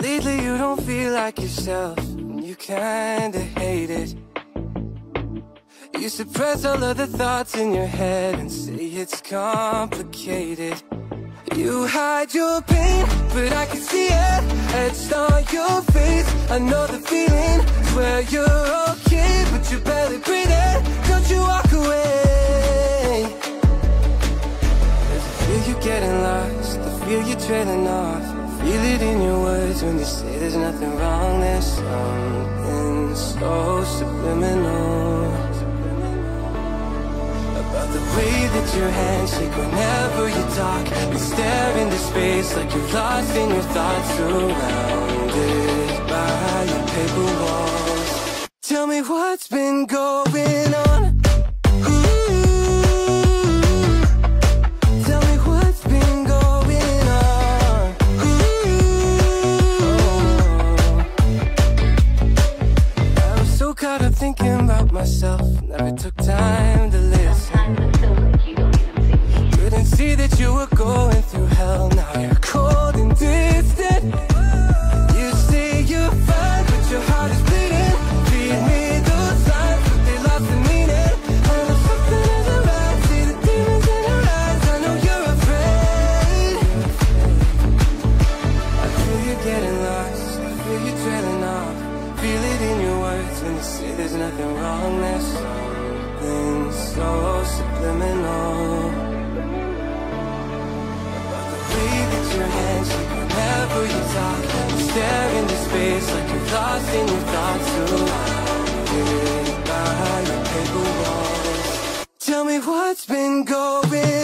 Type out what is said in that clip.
Lately you don't feel like yourself, and you kinda hate it. You suppress all of the thoughts in your head and say it's complicated. You hide your pain, but I can see it. It's on your face, I know the feeling. Swear you're okay, but you barely breathe it. Don't you walk away. There's a feel you're getting lost, the feel you're trailing off. Feel it in your words when you say there's nothing wrong. There's something so subliminal about the way that your hands shake whenever you talk. You stare into space like you're lost in your thoughts, surrounded by your paper walls. Tell me what's been going on. Thinking about myself, never took time to listen. Sometimes I feel like you don't even see me. Couldn't see that you were going through hell. Now you're cold and distant. You say you're fine, but your heart is bleeding. Feed me those lines, but they lost the meaning. I know something isn't right. See the demons in your eyes. I know you're afraid. I feel you're getting lost. I feel you trailing off. Feel it in your words when you say there's nothing wrong. There's something so subliminal about the way that your hands shake whenever you talk. You stare into space like you're lost in your thoughts. Surrounded by your paper walls. Tell me what's been going on.